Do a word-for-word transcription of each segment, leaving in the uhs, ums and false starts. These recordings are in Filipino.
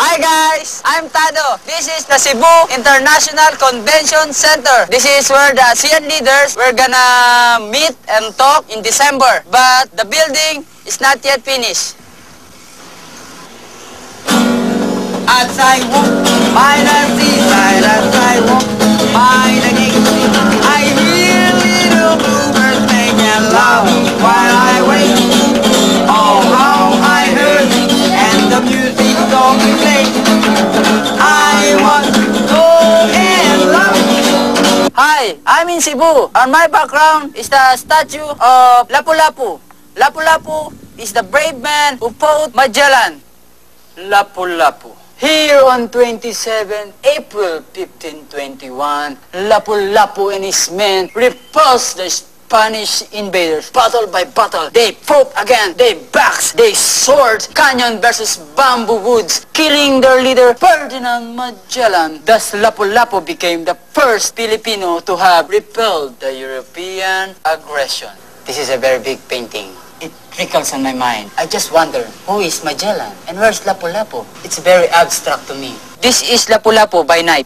Hi guys, I'm Tado. This is the Cebu International Convention Center. This is where the ASEAN leaders were gonna meet and talk in December. But the building is not yet finished. At sidewalk, by the seaside, at sidewalk, by the gate, I hear little bluebirds singing loud while I wait. All round I heard, and the music don't play. I was so in love. Hi, I'm in Cebu, and my background is the statue of Lapu-Lapu. Lapu-Lapu is the brave man who fought Magellan. Lapu-Lapu. Here on twenty-seventh April fifteen twenty-one, Lapu-Lapu and his men repulsed the Spanish invaders. Battle by battle, they fought again. They backed, they sword, canyon versus bamboo woods, killing their leader Ferdinand Magellan. Thus, Lapu-Lapu became the first Filipino to have repelled the European aggression. This is a very big painting. It trickles on my mind. I just wonder, who is Magellan and where's Lapu-Lapu? It's very abstract to me. This is Lapu-Lapu by night.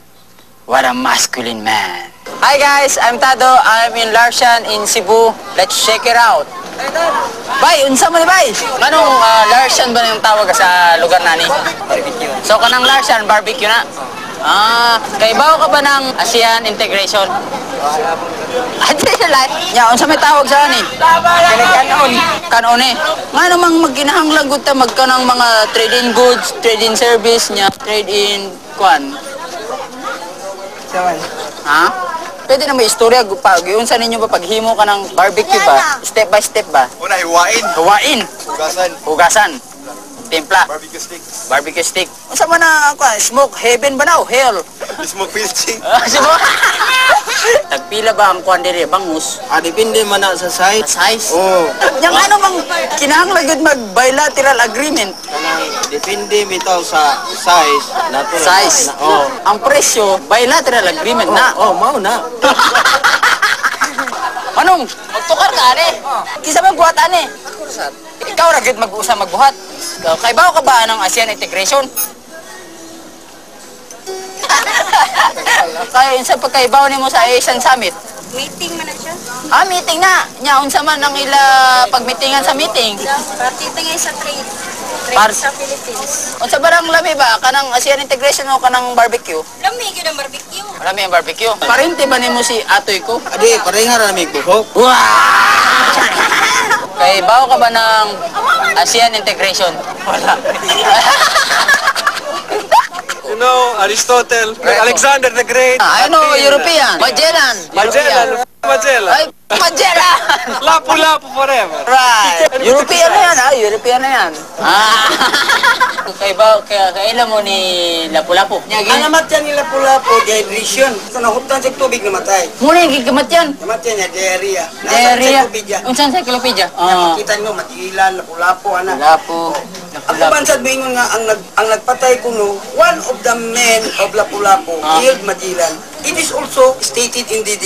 What a masculine man. Hi guys, I'm Tado. I'm in Larshan in Cebu. Let's check it out. Bay, unsa man ni bay? Manong uh, Larshan ba nang tawag sa lugar nani? Barbecue. So kanang Larshan barbecue na. Ah, kaibaw ka ba ng ASEAN integration? Ate sa lahat. Ya, unsa may tawag sa ani? Kanon. Kanon eh. Ngano mang magginahanglan gud ta magkanang mga trade in goods, trade in service nya, trade in kwan. Sawan. Ha? Pwede na may istorya pag unsa ninyo ba paghimo ka ng barbecue ba? Step by step ba? Una hiwain, hiwain. Hugasan. Hugasan. Templa. Barbecue stick. Barbecue stick. Unsa man ang uh, smoke heaven ba now? Hell. Smoke filching. Smoke. Tagpila ba ang kuan dire bangus? Ah, depende man na sa size. Sa size? Oh. Yang ano bang kinahanglan gud mag bilateral agreement? Kanang depende bitaw sa size. Natural. Size. Na, oh. Ang presyo bilateral agreement oh, na. Oh, mao na. Manong, magtukar ka ani. Oh. Kinsa man buhat ani? Ako sad. Ikaw ra gud mag-usa magbuhat. Ikaw kay bawo ka ba anong ASEAN integration? Kaya unsa pagkaibaw nimo sa ASEAN Summit? Meeting man na siya. Ah, meeting na. Nya unsa man ang ila pagmitingan sa meeting? Partitingay sa trade. Trade Par sa Philippines. Unsa ba ang lami ba kanang ASEAN integration o kanang barbecue? Lami gyud ang barbecue. Lami ang barbecue. Parente ba nimo si atoy ko? Adi, pareha ra mi buhok. Wow! Kaibaw ka ba ng ASEAN integration? Wala. You know, Aristotle, Alexander the Great. I know, European. Magellan. Magellan. Magellan. Magellan. Lapu-Lapu forever. Right. European na yan, ha? European na yan. Ah. Kaiba, kailan mo ni Lapu-Lapu? Ang namat yan ni Lapu-Lapu, dehydration. Kung nahutan sa tubig, namatay. Muna yung gamat yan? Gamat yan, diarrhea. Diarrhea? Unsan sa encyclopedia? Nakikita nyo, Magellan, Lapu-Lapu, anak. Lapu. Ang kabansad mo yun nga, ang nagpatay kuno, one of the men of Lapu-Lapu, killed Magellan. It is also stated in the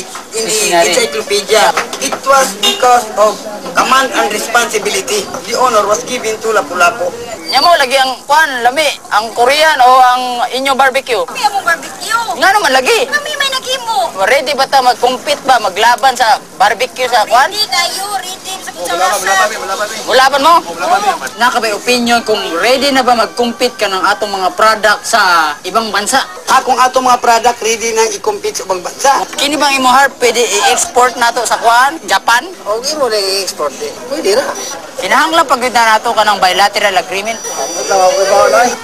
encyclopedia. It was because of command and responsibility. The honor was given to Lapu-Lapu. Nya mo, lagi ang kwan, lami, ang Korean o ang inyo barbecue? Lami ang barbecue. Nga naman, lagi? Lami, may nagimo. Ready ba ta mag-compete ba, maglaban sa barbecue sa kwan? Ready kayo, ready sa kutsalasan. Ulaban mo? Nakabay opinion kung ready na ba mag-compete ka ng atong mga product sa ibang bansa? Ha, kung atong mga product ready na i-compete sa ibang bansa? Kini bang imohar pwede i-export na to sa kuan? Japan? O, hindi mo na i-export eh. Pwede na. Kinahangla pag na to ka ng bilateral agreement?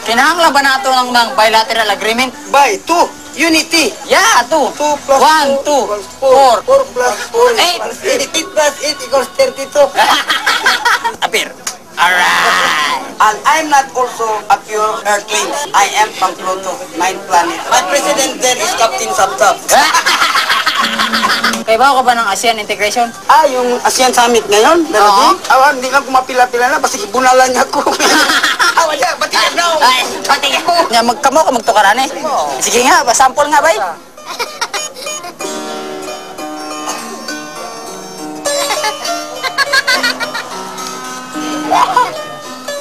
Kinahangla ba na to ng bilateral agreement? By two. Unity. Yeah, two. Two plus one, two. Four. Four plus four. Eight. Eight plus eight equals thirty-two. Apir. Alright! And I'm not also a pure earthling. I am from Pluto, nine planet. My president there is Captain Sabtab. Kaibaw ka ba ng ASEAN integration? Ah, yung ASEAN Summit ngayon? Oo. Ah, hindi lang kumapila-pila na, basta ibunalan niya ako. Ah, wala, pati yan now! Ay, pati yan! Magkamo ka, magtukaran eh. Sige nga, sample nga ba eh?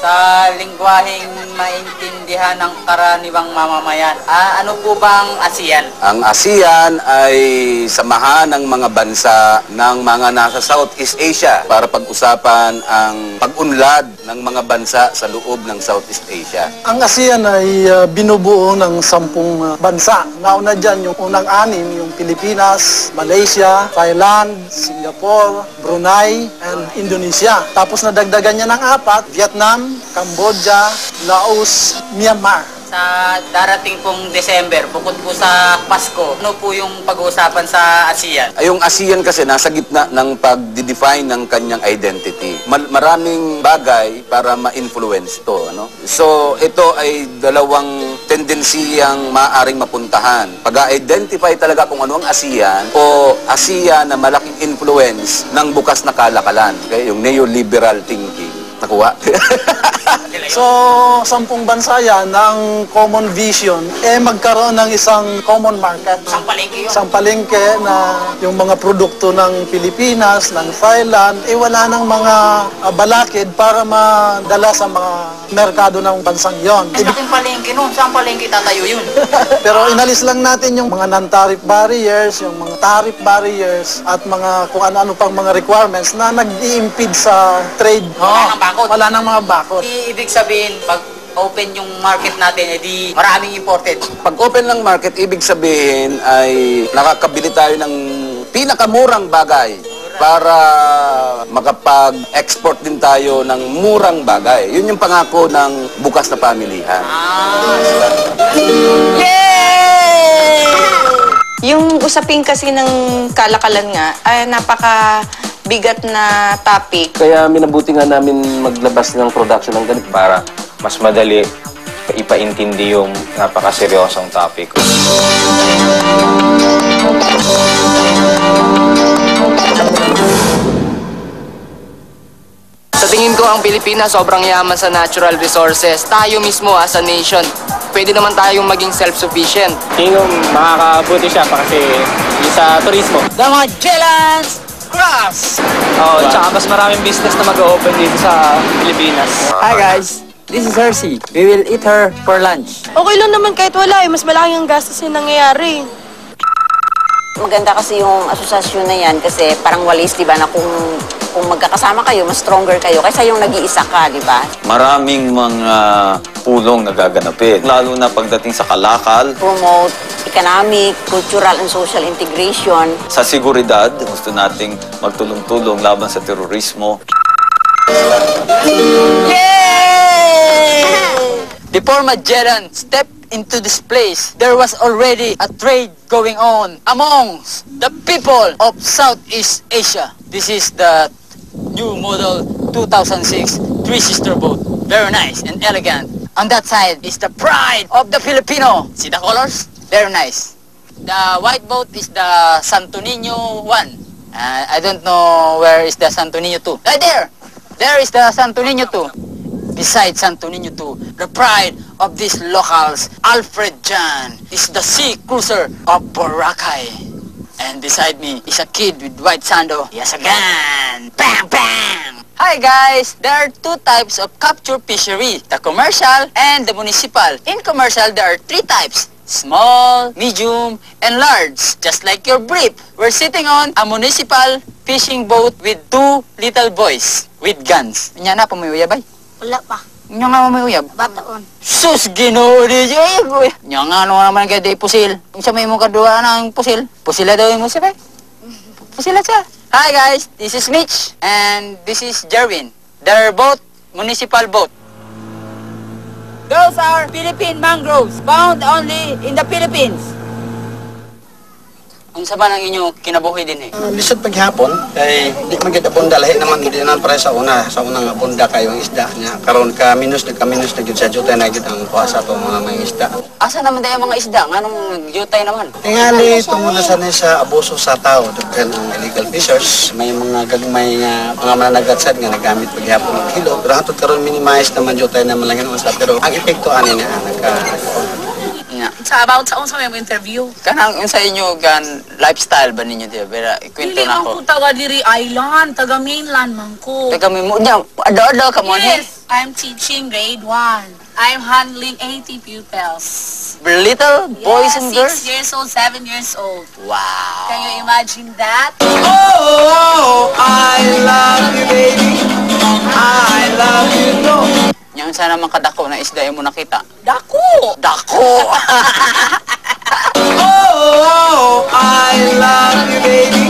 Sa lingwaheng maintindihan maintindihan ng karaniwang mamamayan. Ah, ano po bang ASEAN? Ang ASEAN ay samahan ng mga bansa ng mga nasa Southeast Asia para pag-usapan ang pag-unlad ng mga bansa sa loob ng Southeast Asia. Ang ASEAN ay uh, binubuo ng sampung uh, bansa. Nauna dyan yung unang anim, yung Pilipinas, Malaysia, Thailand, Singapore, Brunei, and Indonesia. Tapos nadagdagan niya ng apat, Vietnam, Cambodia, Laos, Myanmar. Sa darating pong December, bukod po sa Pasko, ano po yung pag-uusapan sa ASEAN? Ay, yung ASEAN kasi nasa gitna ng pag-define ng kanyang identity. Mar maraming bagay para ma-influence ito. Ano? So, ito ay dalawang tendensiyang maaaring mapuntahan. Pag-identify talaga kung ano ang ASEAN o ASEAN na malaking influence ng bukas na kalakalan. Okay? Yung neoliberal thinking. Nakuha. So, sampung bansa yan, ang common vision, eh magkaroon ng isang common market. Isang palengke yun. Isang palengke na yung mga produkto ng Pilipinas, ng Thailand, eh wala ng mga uh, balakid para madala sa mga merkado ng bansang yon. Ang laking palengke nun, saan palengke tatayo yun? Pero inalis lang natin yung mga non-tariff barriers, yung mga tariff barriers, at mga kung ano-ano pang mga requirements na nag-i-impede sa trade. Oh. Bakot. Wala nang mga bakot. Ibig sabihin, pag open yung market natin, edi maraming imported. Pag open lang market, ibig sabihin ay nakakabili tayo ng pinakamurang bagay para makapag-export din tayo ng murang bagay. Yun yung pangako ng bukas na pamilihan. Ah. Yay! Yung usapin kasi ng kalakalan nga, ay napaka bigat na topic. Kaya minabuti nga namin maglabas ng production ng ganit para mas madali ipaintindi yung napakaseryosong topic. Sa tingin ko, ang Pilipinas sobrang yaman sa natural resources. Tayo mismo as a nation, pwede naman tayong maging self-sufficient. Tingin ko makakabuti siya pa kasi sa turismo. The Magellan's Cross! Oh, tsaka mas maraming business na mag-open dito sa Pilipinas. Hi guys, this is Hershey. We will eat her for lunch. Okay lang naman kahit wala eh, mas malaki ang gastos yung nangyayari. Maganda kasi yung asosasyon na yan kasi parang walis, di ba, na kung, kung magkakasama kayo, mas stronger kayo kaysa yung nag-iisa ka, di ba? Maraming mga pulong na gaganapin, lalo na pagdating sa kalakal. Promote economic, cultural, and social integration. Sa seguridad, gusto nating magtulong-tulong laban sa terorismo. Yay! Before Magellan stepped into this place, there was already a trade going on amongst the people of Southeast Asia. This is the new model two thousand six three-sister boat. Very nice and elegant. On that side is the pride of the Filipino. See the colors? Very nice. The white boat is the Santo Nino one. Uh, I don't know where is the Santo Nino two. Right there! There is the Santo Nino two. Besides Santo Nino two, the pride of these locals, Alfred Jan, is the sea cruiser of Boracay. And beside me is a kid with white sando. He has a gun! Bam! Bam! Hi guys! There are two types of capture fishery, the commercial and the municipal. In commercial, there are three types. Small, medium, and large, just like your brief. We're sitting on a municipal fishing boat with two little boys with guns. Nya na, pumuyuyab ay? Wala pa. Nya nga pumuyuyab? Bataon. Sus, ginuli siya. Nya nga, ano naman kaya di pusil. Siya may mong kaduha ng pusil. Pusila daw yung musip eh. Pusila siya. Hi guys, this is Mitch. And this is Jerwin. Their boat, municipal boat. Those are Philippine mangroves, found only in the Philippines. Ang saban ang inyo kinabuhi din eh. Uh, Lisod paghapon, kay di magkitapon dalahe naman hindi na pare sa una. Sa unang bunda kayo ang isda niya. Karoon ka minus, nagka-minus, nag-jutay na gitang kuha sa itong mga mga isda. Asa naman tayo mga isda? Nga nung jutay naman? Tingali, tungo na sana sa abuso sa tao. Dugkan ang illegal fishers. May mga galumay nga, mga mananagatsan nga nagamit paghapon ng kilo. Pero hatot karoon minimize naman jutay na malangin ang isda. Pero ang epekto ani na, nagka-epekto. Sa about sa unsa may mo interview. Kanang unsa inyo gan lifestyle ba ninyo diya? Pero ikwento na ako. Dili man ko taga diri island, taga mainland man ko. Taga mo diya. Ada-ada ka mo. Yes, I'm teaching grade one. I'm handling eighty pupils. Little boys yeah, and girls? Six years old, seven years old. Wow. Can you imagine that? Oh, oh, oh, I love you, baby. I love you, no. Yang sana mang kadako na isda yung mo nakita. Dako! Dako! Oh, oh, oh, I love you, baby.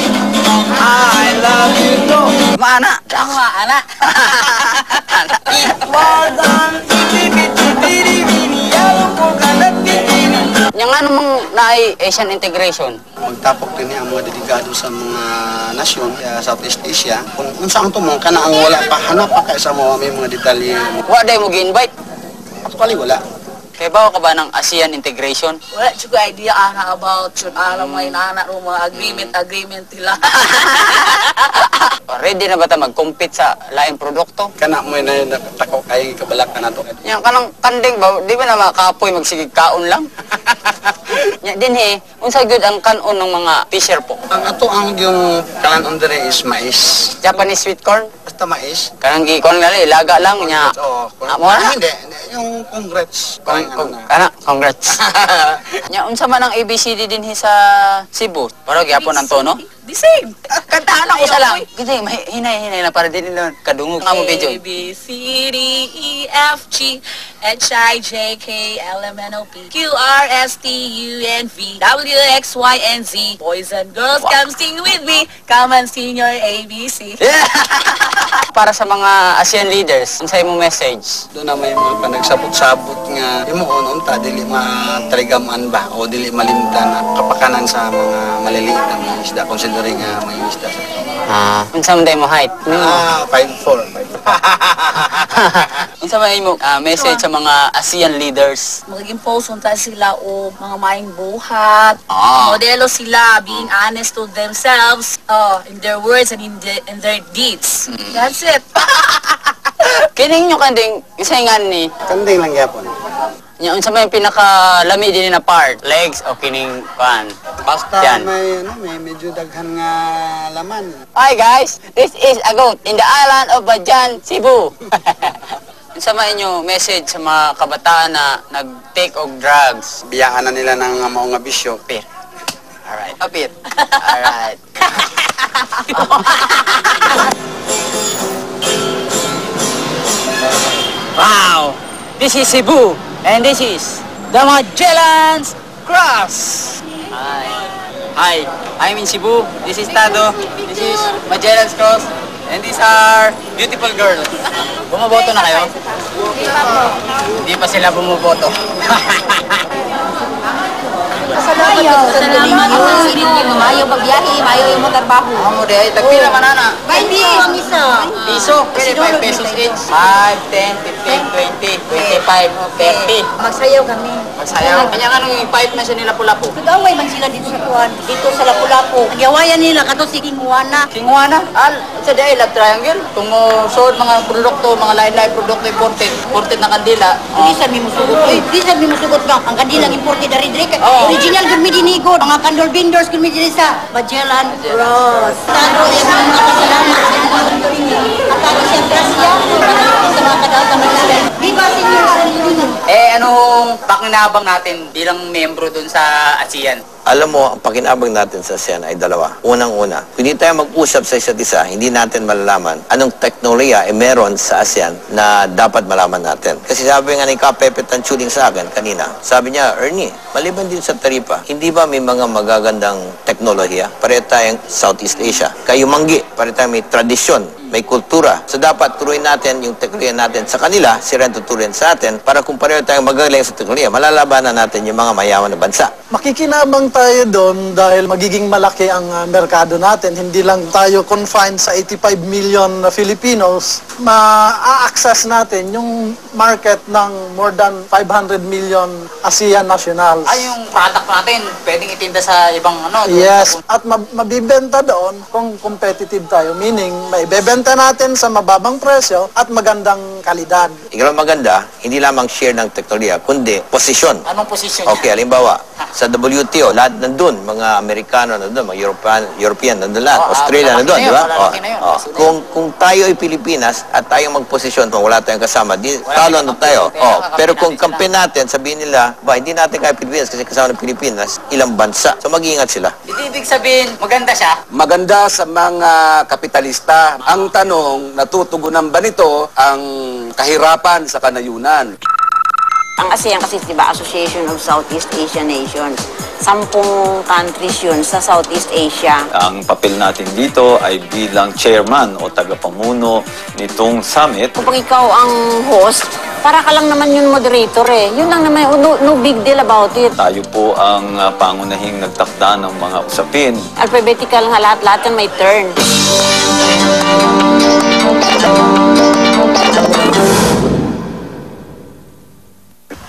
I love you, no. Mana? Dako, mana? Mana? Yang ano mong naay Asian integration? Magtapok din ang mga delikado sa mga nasyon sa Southeast Asia. Kung unsang tumong ka na ang wala pa, hanap pa kaysa mo may mga detalye. Wala dahil mo gi-invite? Actually, wala. Kaya ba ka ba ng ASEAN integration? Wala juga idea ana about yun. Alam mo yung anak mo mga agreement-agreement nila. Ready na ba ta mag-compete sa laing produkto? Kana mo na yun natako kay kabalak ka na to. Yan kanang kanding ba? Di ba na makapoy magsigig kaon lang? Nya din he, unsa gyud ang kanon ng mga fisher po? Ang ato ang yung kanon dire is mais. Japanese sweet corn, basta mais. Kanang gikon gali laga lang nya. Oo. Amo na hindi, yung congrats. Kanang kana congrats. Nya unsa man ang A B C D din he sa Cebu? Para gyapon ang tono. The same. Kantahan ako sa lang. Kasi hinay-hinay na para din nila kadungog. A, B, C, D, E, F, G, H, I, J, K, L, M, N, O, P, Q, R, S, T, U, N, V, W, X, Y, and Z. Boys and girls, wow. Come sing with me. Come and sing your A B C. Yeah. Para sa mga ASEAN leaders, ang sa'yo mong message? Doon na may mga panagsabot-sabot nga. Yung mo, ta, dili matrigaman ba? O dili malimtan kapakanan sa mga maliliit na mga isda. Kung rin nga may isda sa ito. Ah. Kung saan mo height? Ah, five four. Kung saan mo message sa mga ASEAN leaders? Mag-imposon tayo sila o mga maing buhat. Ah. Modelo sila, being honest to themselves uh, in their words and in, the, in their deeds. Mm. That's it. Kining nyo kanding, isahingan ni? Kanding lang yapon. Yung sa may pinaka-lami din na part, legs o kining pan. Basta yan. May, ano, may medyo daghan nga laman. Hi guys, this is a goat in the island of Badyan, Cebu. Yung sa may inyo message sa mga kabataan na nag-take og drugs. Biyaan na nila ng mga bisyo. Pir. Alright. O pir. Alright. Wow! This is Cebu. And this is the Magellan's Cross. Hi. Hi. I'm in Cebu. This is Tado. This is Magellan's Cross. And these are beautiful girls. Bumoboto na kayo? Hindi pa sila bumoboto. Salamat po sa ninyo. Mayo pagbiyahe, mayo yung magtrabaho. Amo de, tagpila man ana. five piso. Kasi five pesos each. five, ten, fifteen, twenty, twenty-five, thirty. Magsayaw kami. Magsayaw. Kanya nga nung i-pipe na siya ni Lapu-Lapu. Kagaway man sila dito sa Tuan. Dito sa Lapu-Lapu. Nagawayan nila kato si Kinguana. Kinguana? Al, sa day, love triangle. Tungo, sold mga produkto, mga lain-lain produkto imported. Imported na kandila. Hindi sabi mo sugot. Hindi sabi mo sugot ka. Ang kandilang imported na rin. Original gud mi dinigod. Mga candle vendors gud mi diri sa Magellan Cross. Tado yung mga kasalanan sa mga Pilipino. At ako siyang grasya sa mga kadalasan ng Magellan. Viva Senior San Nino. Eh anong pakinabang natin bilang membro dun sa ASEAN? Alam mo, ang pakinabang natin sa ASEAN ay dalawa. Unang-una, kung hindi tayo mag-usap sa isa't isa, hindi natin malalaman anong teknolohiya ay meron sa ASEAN na dapat malaman natin. Kasi sabi nga ni Kapepe Tanchuling sa akin kanina, sabi niya, Ernie, maliban din sa Taripa, hindi ba may mga magagandang teknolohiya? Pareho tayong Southeast Asia. Kayo manggi, pareho tayong may tradisyon. May kultura. So dapat turuin natin yung teknolohiya natin sa kanila, sila rin tuturuin sa atin para kung pareho tayong magaling sa teknolohiya, malalabanan natin yung mga mayaman na bansa. Makikinabang tayo doon dahil magiging malaki ang uh, merkado natin. Hindi lang tayo confined sa eighty-five million na Filipinos. Ma-access natin yung market ng more than five hundred million ASEAN nationals. Ay, yung product natin, pwedeng itinda sa ibang ano. Yes. At mab mabibenta doon kung competitive tayo. Meaning, may bebenta Ibebenta natin sa mababang presyo at magandang kalidad. Ikaw maganda, hindi lamang share ng teknolohiya, kundi posisyon. Anong posisyon niya? Okay, halimbawa, sa W T O, lahat nandun, mga Amerikano nandun, mga European, European nandun lahat, oh, Australia nandun, di ba? Oh, oh. Kung, kung tayo ay Pilipinas at tayong magposisyon, kung wala tayong kasama, di, talo nandun tayo. Oh, pero kung kampi natin, sabihin nila, ba, hindi natin kaya Pilipinas kasi kasama ng Pilipinas, ilang bansa. So mag-iingat sila. Ibig sabihin, maganda siya? Maganda sa mga kapitalista. Ang tanong, natutugunan ba nito ang kahirapan sa kanayunan? Ang ASEAN kasi, diba, Association of Southeast Asian Nations. Sampung countries yun sa Southeast Asia. Ang papel natin dito ay bilang chairman o tagapamuno nitong summit. Kapag ikaw ang host, para ka lang naman yung moderator eh. Yun lang naman, no, no big deal about it. Tayo po ang uh, pangunahing nagtakda ng mga usapin. Alphabetical nga lahat-lahat yan may turn.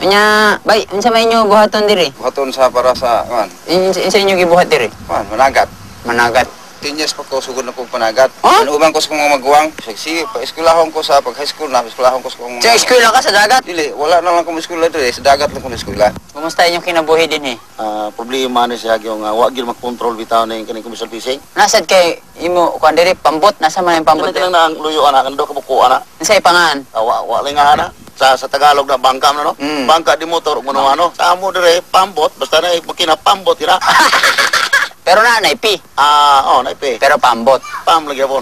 Nya, bay, unsa may inyo buhaton diri? Buhaton sa para sa kan. Unsa inyo gibuhat diri? Kan, managat. Managat. Tinyes pa ko sugod na kong panagat. Ano ubang ko sa kong maguwang? Sige, pa-eskwelahon ko sa pag-high school na, eskwelahon ko sa kong... Sa eskwela ka sa dagat? Dili, wala na lang kong eskwela dito eh. Sa dagat lang kong eskwela. Kumusta inyong kinabuhi din eh? Ah, problema na siya yung wag yun mag-control bitaw na yung kanyang commercial fishing. Nasad kay imo, kung diri, pambot, nasa man yung pambot? Ano na ang luyo, anak, ano daw kabuko, anak? Nasa ipangan? Wala nga, anak. Sa, sa Tagalog na bangka, ano? Mm. Bangka di motor, kung ano, ano. Sa amo dere, pambot, basta na makinapambot, yun na. Pero na, naipi. Ah, uh, oo, oh, naipi. Pero pambot. Pam, lagi po.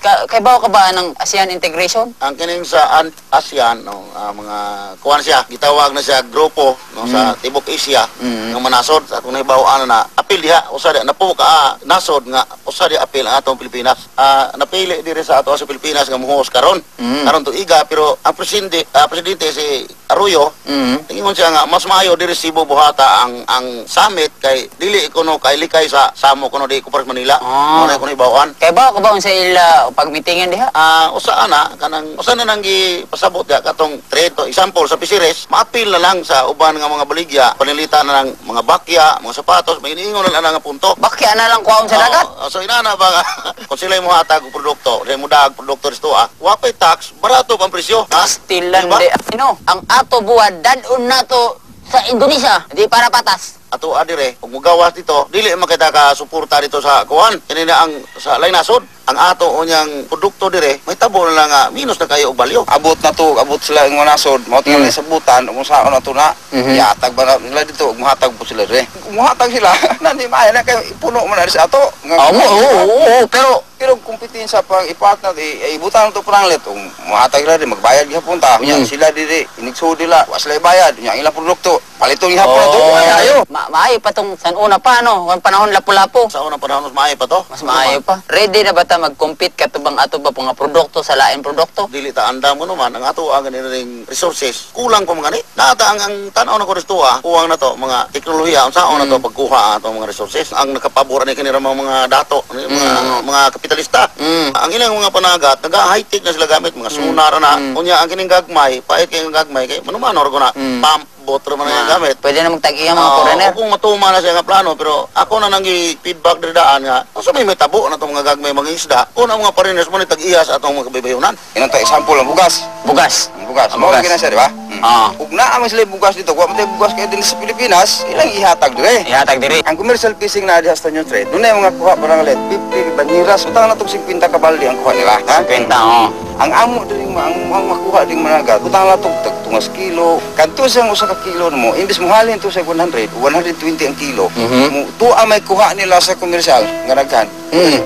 Ka, kaibaw ka ba ng ASEAN integration? Ang kining sa ASEAN, no, uh, mga kuwan siya, gitawag na siya grupo no, mm. sa Tibok Asia, mm. ng manasod. At kung naibawaan na, apil diha, usa diha, napo ka, ah, nasod nga, usa diha apil ang atong Pilipinas. Ah, napili diri sa ato sa Pilipinas nga muhos karon, mm. karon tuiga, pero ang presidente, uh, presidente si Arroyo, mm. tingon siya nga, mas maayo diri Cebu buhata ang ang summit kay dili kuno kay likay sa Samo kuno di Cooper Manila. Oh. Muna kuno ibawaan. Kaibaw ka ba unsa ila pagmitingan diha? Ah, uh, usaan na kanang usaan na nang gipasabot ya katong trade to example sa Pisires, maapil na lang sa uban nga mga baligya, panilita na lang mga bakya, mga sapatos, may iniingon na lang ang punto. Bakya na lang kuwaon sa uh, dagat. Uh, so inana ba kung sila mo hatag og produkto, dili mo daag produkto disto ah. Wa pay tax, barato pang presyo. Still lang di ano, ang ato buwad dadun nato sa Indonesia, di para patas. Ato adire, kung magawas dito, dili makita ka suporta dito sa kuwan. Kanina ang sa lainasod, ang ato o niyang produkto dire, may tabo na lang, uh, minus na kayo o balyo. Abot na to, abot sila yung manasod, mautingan mm. na sa butan, kung saan na to na, mm -hmm. iatag ba nila dito, umuhatag po sila dire. Umuhatag sila, nandi maya na kayo, ipuno mo na rin sa ato. Oo, oo, oo, pero, pero kumpitin sa pang ipartner, ibutan na to parang let, umuhatag sila dire, magbayad niya punta, mm. sila dire, inigso nila, wa sila ibayad, yung ilang produkto, palitong niya po na to, ayayo. Maayo pa itong sa una pa, ano? Kung panahon Lapu-Lapu. Sa unang panahon, mas maayo pa to? Mas maayo pa. Ready na ba ta mag-compete katubang ato ba mga produkto sa lain produkto? Dili ta anda mo naman, ang ato ang ganiring resources. Kulang pa mga ni. Nata ang, ang tanaw na korestuwa, kuwang na to, mga teknolohiya, ang saon mm. na to, pagkuha ato mga resources. Ang nakapabura ni kanira mga, mga dato, mga, mm. mga, mga kapitalista. Mm. Ang ilang mga panagat, nag-high-tech na sila gamit, mga sunara mm. na. Mm. Kunya, ang kining gagmay, pahit kayong gagmay, kay manuman, or ko na, mm. pump. Botro man ang gamit. Pwede na magtag-iya mga foreigner. Kung matuma na siya nga plano, pero ako na nang-feedback diri daan nga, so may may tabo na itong mga gagmay mga isda, kung ang mga foreigners mo na tag-iya sa atong mga kabaybayunan. Inang example, ang bugas. Bugas. Ang bugas. Ang bugas. Ang bugas. Ang bugas. Ah. Ug naa man sila bugas dito, wa man tay bugas kay din sa Pilipinas, ilang ihatag dire. Ihatag dire. Ang commercial fishing na diha sa New Trade. Dunay mga kuha parang let fifty banyiras utang na tog fifty ka balde ang kuha nila. fifty oh. Ang amo diri mo ang makuha ding managat, utang na tog tungas kilo. Kadto sang usa ka kilo mo, imbes mo halin to sa one hundred, one hundred twenty ang kilo. Mo tuwa may kuha nila sa commercial nga daghan.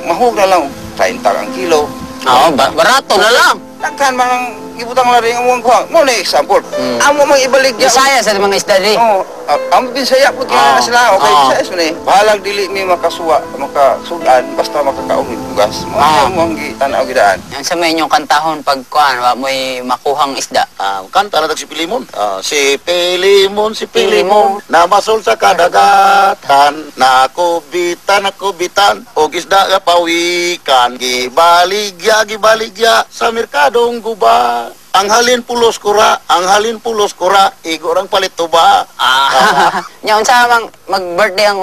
Mahug na lang thirty ang kilo. Ah, barato na lang. Daghan man ibutang na rin ang mga mo na example. Mm. Amo mang ibalik niya. Bisaya sa mga isda din. Oo. Amo binsaya po kaya na sila. Okay, oh. Bisaya sa nila. Bahalag dili may makasuwa, makasugaan, basta makakaumit bugas. Mga ah. mo ang tanaw gidaan. Yan sa may inyong kantahon pag kuhan, wa mo'y makuhang isda. Uh, kanta na si Pilimon. Uh, si Pilimon, si Pilimon, namasol sa kadagatan, nakubitan, nakubitan, o isda kapawikan, gibaligya, gibaligya, sa merkadong guba. Ang halin pulos kura, ang halin pulos kura, igo rang palit to ba? Ah. Nya unsa mang mag-birthday ang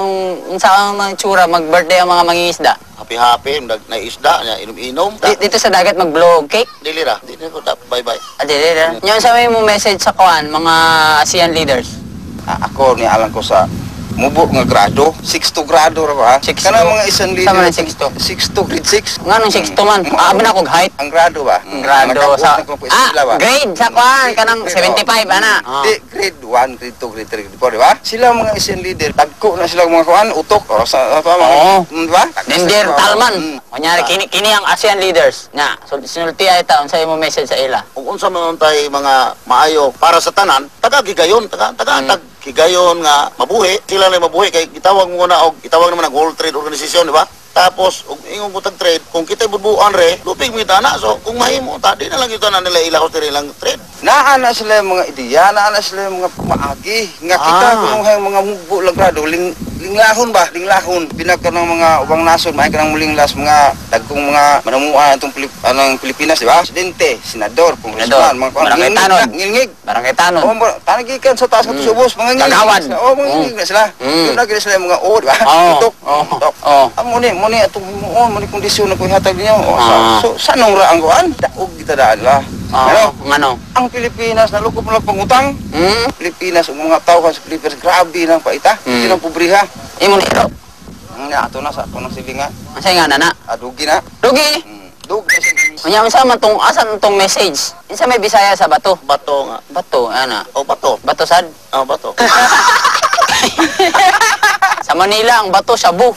unsa ang mga tsura mag-birthday ang mga mangingisda? Happy-happy, nag-naisda, nya inom-inom. Dito sa dagat mag-blow cake. Dili ra, dili ko tap, bye-bye. Ah, dili ra. Nya unsa may mo message sa kuan mga ASEAN leaders? Ako ni alang ko sa mubo nga grado, six to grado ra ba? Kana mga ASEAN leaders six to. six to grade six. Nga nung six to man, abi na kog height. Ang grado ba? Ang grado sa ah, grade sa kuan kanang seventy-five ana. Di grade one, grade two, grade three, grade four, di ba? Sila mga ASEAN leader, tagko na sila mga kuan, utok o sa pa mga, di ba? Nender talman. Kunyari kini kini ang ASEAN leaders na sulti ay taon sa imo message sa ila. Kung unsa man tay mga maayo para sa tanan, taga gigayon, taga taga kigayon nga mabuhi, sila na mabuhi kay gitawag muna og gitawag naman ang World Trade Organization, di ba? Tapos og ingon ko tag trade, kung kita bubuan re, lupig kita na. So kung mahimo ta, di na lang kita na nila ilaw sa ilang trade. Naa na sila mga ideya, naa na sila mga maagi nga kita ah. Kung mga mubo lang grado ling linglahon ba? Linglahon. Pinag ng mga ubang nasun, may kanang muling las mga dagkong mga manamuan atong Pilip, anong Pilipinas, di ba? Presidente, senador, kongresman, mga kong barangay tanon. Ngilngig. Barangay tanon. O, tanagikan sa taas kato subos, mga ngilngig. Kagawad. O, mga ngilngig na sila. Yung nagin sila mga o, di ba? Tutok. Tutok. Ah, muni, muni, atong muon, muni kondisyon na kong hatag niyo. So, saan nung raang koan? Daog kita daan lah. Ano? Ano? Ang Pilipinas, nalukob na pangutang. Pilipinas, ang mga tao kan sa Pilipinas, grabe ng paita. Hindi ng pobriha. Imo ni Iro? Nga, ato na sa ato ng silingan. Masay nga, nana? Adugi na. Dugi? Dugi. Kanya, isa man itong, asan itong message? Isa may Bisaya sa bato? Bato nga. Bato, ana? O, bato. Bato, sad? O, bato. Sa Manila, ang bato, shabu.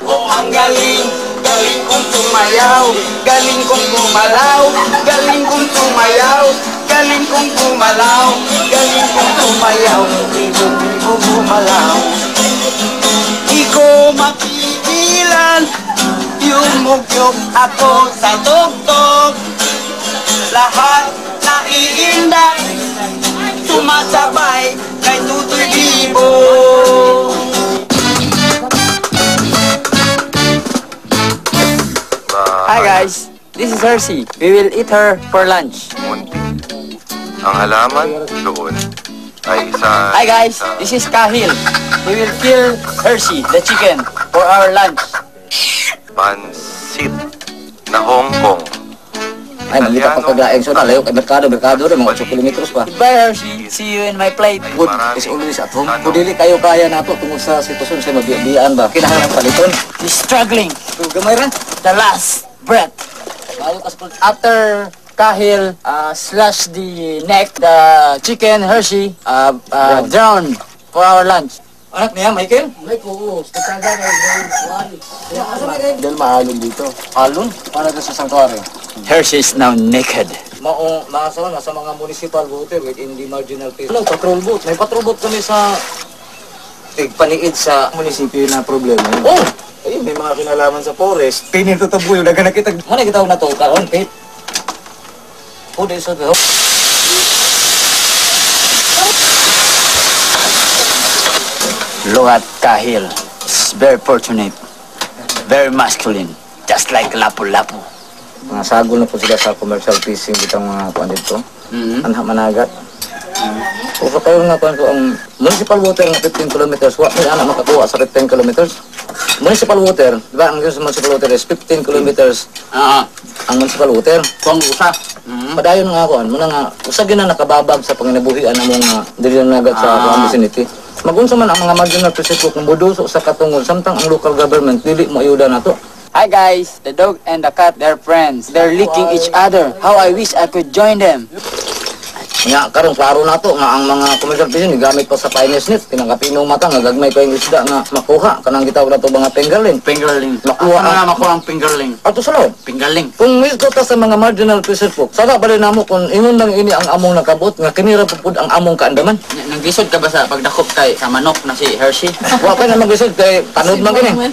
Oh, ang galing, galing kong tumayaw, galing kong gumalaw, galing kong tumayaw, galing kong gumalaw, galing kong tumayaw, bigo bigo gumalaw. Di ko mapigilan, yumugyok ako sa tuktok, lahat na iinday, sumasabay kay Tutoy Bibo. Hi guys, this is Hershey. We will eat her for lunch. Ang halaman doon ay isa... Hi guys, this is Cahil. We will kill Hershey, the chicken, for our lunch. Pansit na Hong Kong. Ay, hindi pa pagkaglaeng so na. Layo kay Mercado, Mercado rin. Mga eight kilometers pa. Goodbye Hershey. See you in my plate. Food is always at home. Kung dili kayo kaya na ito tungkol sa sitwasyon sa mabiyan ba? Kinahalang paliton. He's struggling. So, gamay rin. The last. Breath. After Cahil uh, slash the neck, the chicken Hershey uh, uh, drowned for our lunch. Anak niya, Michael? Michael, katanda na yung dahil maalon dito. Alon? Para sa sanctuary. Hershey is now naked. Maong nasa nasa mga municipal voter within the marginal place. Ano, patrol boat. May patrol boat kami sa tigpaniid sa munisipyo na problema. Oh! Ayun, may mga kinalaman sa forest. Pinin tutubo yung daga nakita. Muna kita na to, karon, Pit. Pwede sa to. Look at Cahil. It's very fortunate. Very masculine. Just like Lapu-Lapu. Mga sagol na po sila sa commercial fishing bitang mga kuwan dito. Mm-hmm. Anak managat. Kung sa kayo nga kuwan ko, ang municipal water ng fifteen kilometers, wala may anak makakuha sa fifteen kilometers. Municipal water, di ba? Ang use municipal water is fifteen kilometers. Ah, ang municipal water. Kung usa. Padayon nga ako, muna nga, usa gina nakababag sa panginabuhian ng mga dili na nagat sa ang vicinity. Magunsa man ang mga marginal people kung buduso sa katungod, samtang ang local government dili mo ayuda nato. Hi guys, the dog and the cat, they're friends. They're licking each other. How I wish I could join them. Nga, karong klaro na to, nga ang mga commercial fishing gamit pa sa finance net, pinangkapinong mata, nga gagmay ko yung isda, nga makuha, kanang gitaw na to mga fingerling. Fingerling. Makuha na makuha ang fingerling. Ato sa loob? Fingerling. Kung misdo ta sa mga marginal fishing folk, saka bali na mo kung ingon lang ini ang among nakabot, nga kinira pupud ang among kaandaman. Nanggisod ka ba sa pagdakop kay sa manok na si Hershey? Wala pa na maglisod kay panood man kini.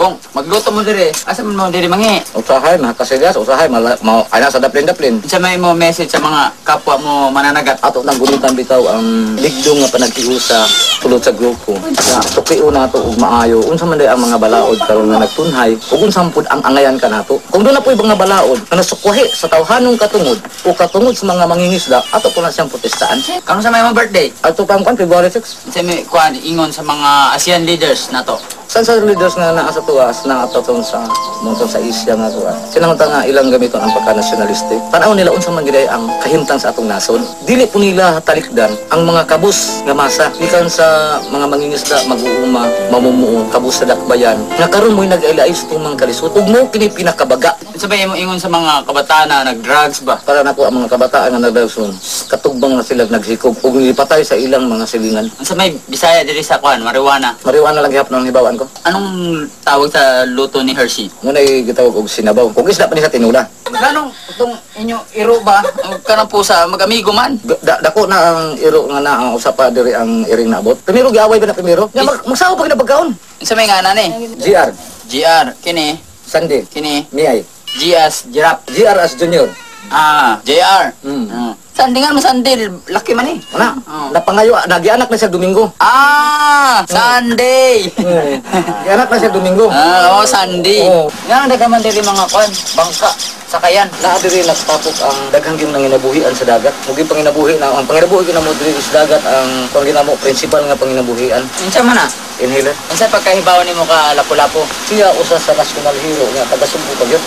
Kung magluto mo dire, asa man mo dire mangi? Usahay, makasigas, usahay, mau ana sa daplin-daplin. Sa may mo message sa mga kap wa mo mananagat ato nang gulitan bitaw ang ligdong nga panagkiusa sulod sa grupo na tukiyo nato ug maayo unsa man day ang mga balaod karon nga nagtunhay ug unsa pud ang angayan kanato. Kung doon na po ibang mga balaod na nasukuhi sa tawhanong katungod o katungod sa mga mangingisda, ato po na siyang protestaan. Kamo sa may mga birthday? Ato pa ang February sixth. Sa may kuan ingon sa mga ASEAN leaders na to. San sa leaders nga naa sa tuwas na atatong sa muntong sa Asia nga tuwas. Sinangta nga ilang gamiton ang pagka-nationalistic. Tanaw nila unsa man giday ang kahimtang sa atong nason. Dili po nila talikdan ang mga kabus nga masa gikan sa mga mangingisda, mag-uuma, mamumuo, kabus sa dakbayan. Nga karon moy nag-ailais tumang kalisod ug mo kini pinakabaga. Sabay mo ingon sa mga kabataan na nag-drugs ba? Para nako ang mga kabataan nga nag-drugs katugbang na sila nagsikog ug nilipatay sa ilang mga silingan. Unsa may Bisaya diri sa kuan, marijuana. Marijuana lang gyapon ang hibawan. Ko. Anong tawag sa luto ni Hershey? Muna'y gitawag og sinabaw. Kung isda pa ni sa tinula. Ganong itong inyo iro ba? Kanang pusa, mag-amigo man. Da, dako na ang iro nga na ang usapa diri ang iring nabot. Primero giaway ba na primero? Nga mag magsawa pag nabagkaon. Sa may nga nani? G R. G R. Kini? Sunday. Kini? Miay. G as Girap. G R as Junior. Ah, J R. Mm. Ah. Sandingan mo sandil, laki man eh. Wala, oh. Napangayo, nagianak na siya Domingo. Ah, Sunday! Nagianak na siya Domingo. Ah, oo, oh, Sunday. Oh. Nga, nagaman dili mga kwan, bangka, sakayan. Naadiri nagtapok ang daghang yung nanginabuhian sa dagat. Mugi panginabuhi na, ang panginabuhi kinamudiri sa dagat ang panginamo, principal nga panginabuhian. Insa man na? Inhaler. Insa pagkahibawan ni mo ka Lapu-Lapu? Siya usa sa national hero nga, tagasumpo ka yun.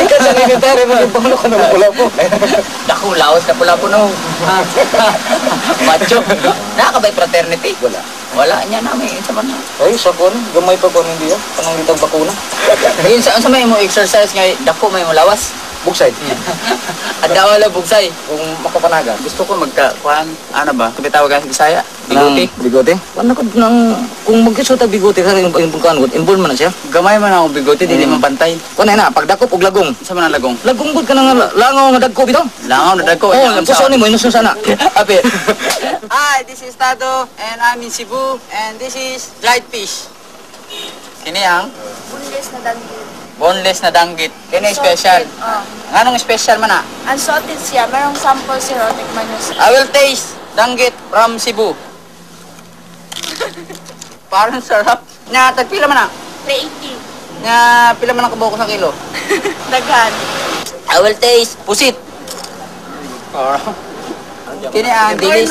Ika sa military, magpanglo ka ng Lapu-Lapu. Naku, laos ka Wala po nung macho. Nakakabay fraternity? Wala. Wala niya namin. Isa man na. Ay, isa ko na. Gamay pa ko hindi yan. Pananglitag bakuna. Ayun, saan sa may mo exercise ngayon? Dako may mo lawas? Bugsay. At daw wala bugsay. Kung makapanaga. Gusto ko magkakuhan. Ano ba? Kapitawagan sa Bisaya? Bigote? Bigote? Wala ko nang... Kung magkisuta bigote, kasi yung pagkakuhan ko, involve man na siya. Gamay man akong bigote, hindi man pantay. Kung na yun na, pagdakop o lagong? Isa man ang lagong? Lagong good ka nang langaw na dagko bitaw? Langaw na dagko? Oo, nagpusunin mo, inusun sana. Ape. Hi, this is Tado, and I'm in Cebu, and this is dried fish. Kini ang? Boneless na danggit. Boneless na danggit. Kini special. Anong special man na? Unsalted siya, merong sample si Rotic Manus. I will taste danggit from Cebu. Parang sarap. Na tagpila man na? three eighty. Na pila man ang kabuko sa kilo? Daghan. I will taste pusit. Parang. Kini ang dilis.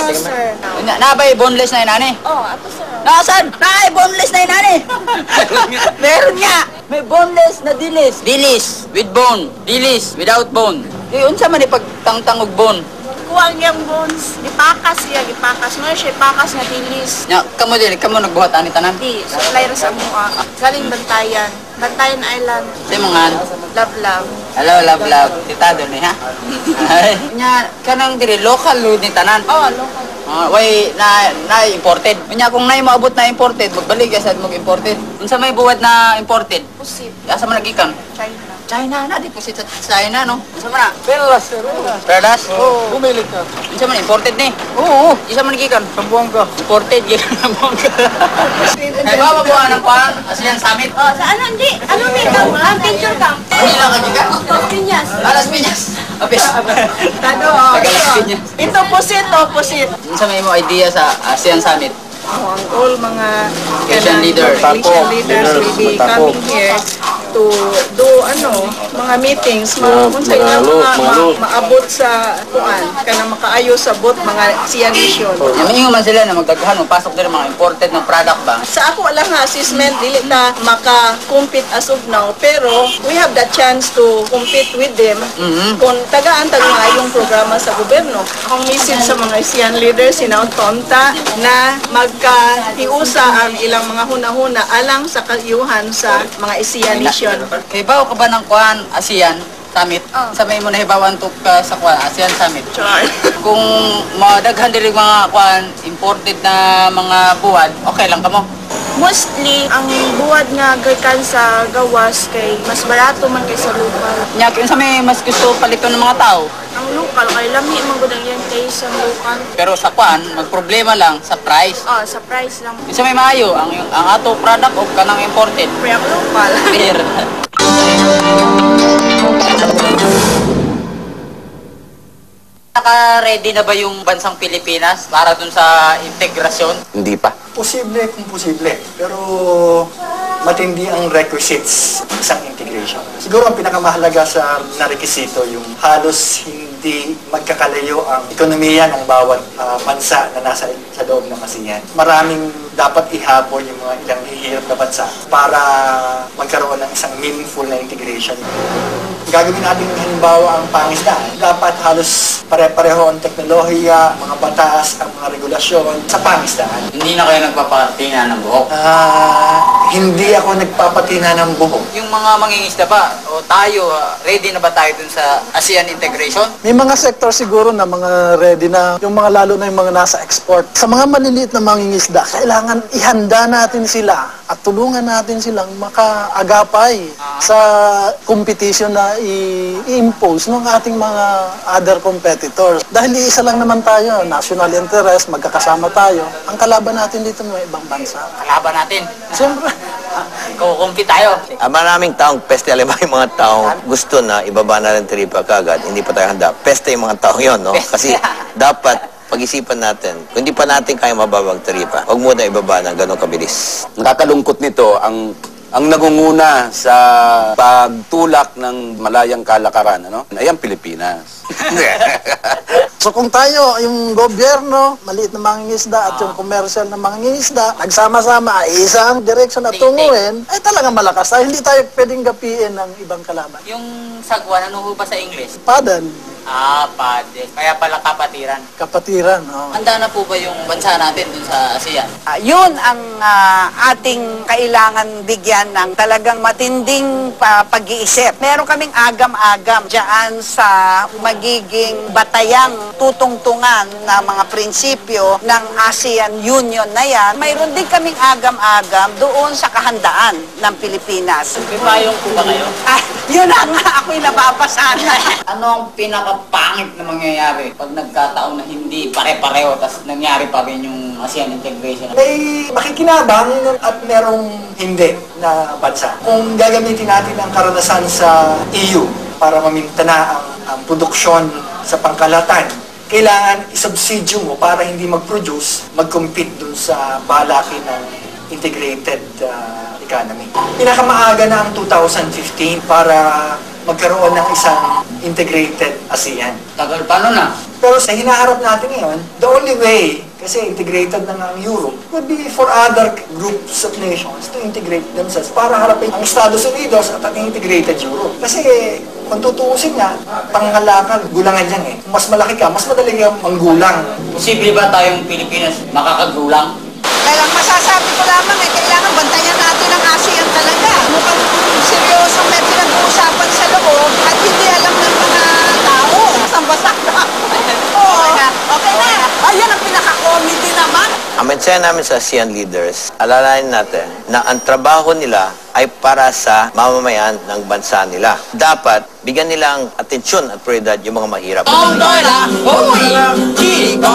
Nabay boneless na inani? Oo, ato sir. Nasaan? Nabay boneless na inani? Meron nga. May boneless na dilis. Dilis with bone. Dilis without bone. Iyon sa man ipagtangtangog bone. Kuwang yang bones, gipakas siya, gipakas mo siya, pakas na dilis. Ya, kamo din, kamo nagbuhat ani tanan. Di, supplier sa mua. Galing Bantayan, Bantayan Island. Timongan. Lablab. Hello, Lablab. Titado ni ha. Nya kanang diri local food ni tanan. Oh, local. Ah, way na na imported. Nya kung nay maabot na imported, magbalik ya sad mo imported. Unsa may buhat na imported? Pusit. Asa man nagikan? China. China na, di po si China, no? Isa man na? Perlas, Perlas. Perlas? Oo. Bumili ka. Isa man, imported na eh. Oo. Isa man nagikan? Sambuanga. Imported, gikan Sambuanga. Nagbawa po ka ng paan? ASEAN Summit? Oo, saan hindi? Ano may camp? Ang picture camp? Kanila ka gikan? Las Piñas. Las Piñas. Apis. Tado, oo. Ito pusit, oo, pusit. Isa may mo idea sa ASEAN Summit? Ang all mga Asian leaders, leaders will be coming here to do ano, mga meetings, mga unsay nga mga maabot sa kuan kana makaayo sa bot mga ASEAN nation. Amingon man sila na magdaghan og pasok diri mga imported na product ba. Sa ako lang nga assessment dili na maka-compete as of now, pero we have the chance to compete with them kung tagaan tag maayong programa sa gobyerno. Ang message sa mga ASEAN leaders sinaunta na mag Magkahiusa ang ilang mga hunahuna alang sa kayuhan sa mga ASEAN nation. Hibaw ka ba ng kuhan ASEAN Summit? Oh. Sabihin mo na hibawan to ka sa kuhan ASEAN Summit. Char. Kung madaghan din mga kuhan imported na mga buwan, okay lang ka mo? Mostly, ang buwad nga gakan sa gawas kay mas barato man kaysa lokal. Nyak, yun sa may mas gusto palito ng mga tao? Ang lokal, kay lami magudang yan kaysa lokal. Pero sa kwan, magproblema lang sa price. Oo, oh, sa price lang. Yun sa may maayo, ang, ang ato product o kanang imported? Kaya lokal. Fair. naka-ready na ba yung bansang Pilipinas para dun sa integrasyon? Hindi pa. Posible kung posible, pero matindi ang requisites ng isang integration. Siguro ang pinakamahalaga sa narekisito yung halos hindi magkakalayo ang ekonomiya ng bawat uh, bansa na nasa sa loob ng ASEAN. Maraming dapat ihabol yung mga ilang hihirap na bansa para magkaroon ng isang meaningful na integration. Gagawin natin halimbawa ang pangisdaan. Dapat halos pare-pareho ang teknolohiya, mga batas, ang mga regulasyon sa pangisdaan. Hindi na kayo nagpapatina ng buhok? Ah, hindi ako nagpapatina ng buhok. Yung mga mangingisda ba, o tayo, ready na ba tayo dun sa ASEAN integration? May mga sector siguro na mga ready na, yung mga lalo na yung mga nasa export. Sa mga maliliit na mangingisda, kailangan ihanda natin sila at tulungan natin silang makaagapay ah. sa competition na i-impose ng ating mga other competitors. Dahil isa lang naman tayo, national interest, magkakasama tayo. Ang kalaban natin dito ng ibang bansa. Kalaban natin? Siyempre. Kukumpi tayo. Ah, maraming taong peste, alam ba yung mga taong gusto na ibaba na ng tripa kagad, hindi pa tayo handa. Peste yung mga taong yun, no? Kasi dapat pag-isipan natin, kung hindi pa natin kaya mababang taripa, huwag muna ibaba ng ganong kabilis. Nakakalungkot nito ang ang nangunguna sa pagtulak ng malayang kalakaran, ano? Ay ang Pilipinas. So kung tayo, yung gobyerno, maliit na mangingisda at yung commercial na mangingisda, nagsama-sama, isang direksyon at tunguin, ay talagang malakas tayo. Hindi tayo pwedeng gapiin ng ibang kalaban. Yung sagwa, ano ba sa English? Pardon? Ah, pade. Kaya pala kapatiran. Kapatiran, oo. Oh. Handa na po ba yung bansa natin dun sa ASEAN? Uh, yun ang uh, ating kailangan bigyan ng talagang matinding uh, pag-iisip. Meron kaming agam-agam dyan sa magiging batayang tutungtungan na mga prinsipyo ng ASEAN Union na yan. Mayroon din kaming agam-agam doon sa kahandaan ng Pilipinas. May payong po ba kayo? Ah, yun ang ako'y nababasahan. Anong pinaka pangit na mangyayari pag nagkataon na hindi pare-pareho tapos nangyari pa rin yung ASEAN integration? May makikinabang at merong hindi na bansa. Kung gagamitin natin ang karanasan sa E U para mamintana ang, ang produksyon sa pangkalatan, kailangan isubsidyo mo para hindi mag-produce, mag-compete dun sa balaki ng integrated uh, economy. Pinakamaaga na ang two thousand fifteen para magkaroon ng isang integrated ASEAN. Tagal pa na. Pero sa hinaharap natin ngayon, the only way, kasi integrated na nga ang Europe, would be for other groups of nations to integrate themselves para harapin ang Estados Unidos at ang integrated Europe. Kasi kung tutuusin nga, pangalakan, gulangan yan eh. Kung mas malaki ka, mas madali kang manggulang. Posible ba tayong Pilipinas makakagulang? Kailangan masasabi ko lamang eh, kailangan bantayan natin ang ASEAN talaga. Mukhang seryoso may pinag-uusapan sa loob at hindi alam ng mga tao. Sambasak na ako. Okay na. Okay na. Ayan ang pinaka-comedy naman. Ang mensahe namin sa ASEAN leaders, alalahanin natin na ang trabaho nila ay para sa mamamayan ng bansa nila. Dapat bigyan nilang atensyon at prioridad yung mga mahirap. Oh,